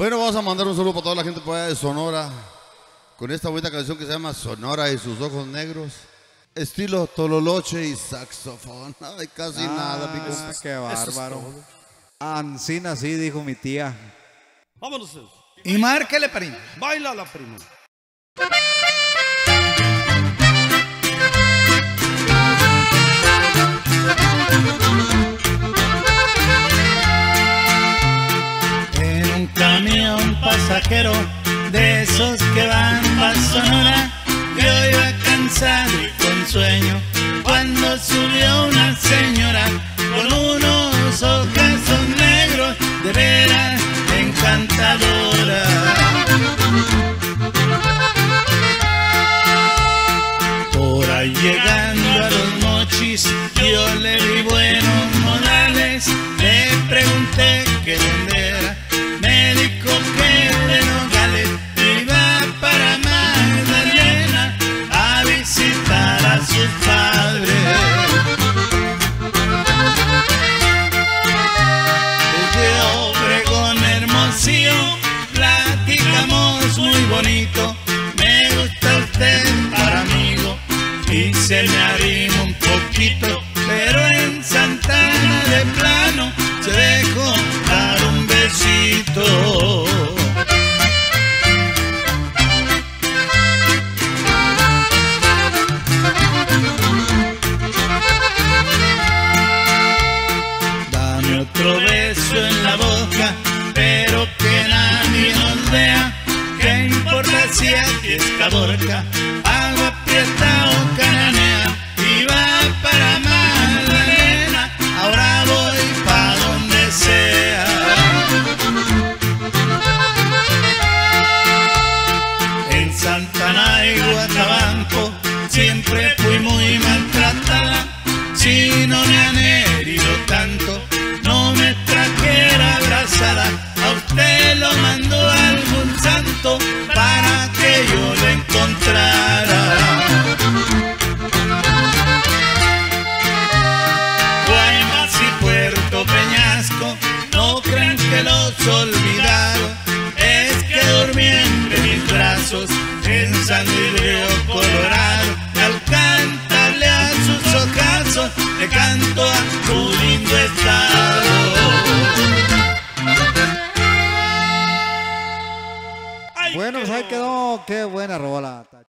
Bueno, vamos a mandar un saludo para toda la gente de Sonora con esta bonita canción que se llama Sonora y sus Ojos Negros, estilo tololoche y saxofón. Ay, casi nada, pico. Qué bárbaro. Ancina, sí, dijo mi tía. Vámonos. Y márquele, primo. Baila la prima. En un camión pasajero de esos que van pa' Sonora, yo iba cansado y con sueño cuando subió una señora con unos ojos negros de veras encantadora. Por ahí llegando a los mochis, yo le vi buenos modales, le pregunté que dónde era, me dijo que de Nogales, iba para Magdalena a visitar a sus padres. Platicamos muy bonito, me gusta usted para amigo y se me arrima un poquito, pero en Santana de plano se dejó dar un besito. Dame otro beso en la boca, pero que nadie nos vea, que importa si aquí es caborca, agua prieta o cananea, y va para Magdalena, ahora voy pa' donde sea. En Santana y Guatabanco siempre fui muy maltratada, si no me han herido tanto, no me trajera abrazada. A usted lo mandó algún santo para que yo lo encontrara. Guaymas y Puerto Peñasco, no crean que los olvidaron, es que dormí entre mis brazos en San Diego, Colorado. Y al cantarle a sus ojazos, le canto a tu lindo estado. Bueno, pues ahí quedó, qué buena rola.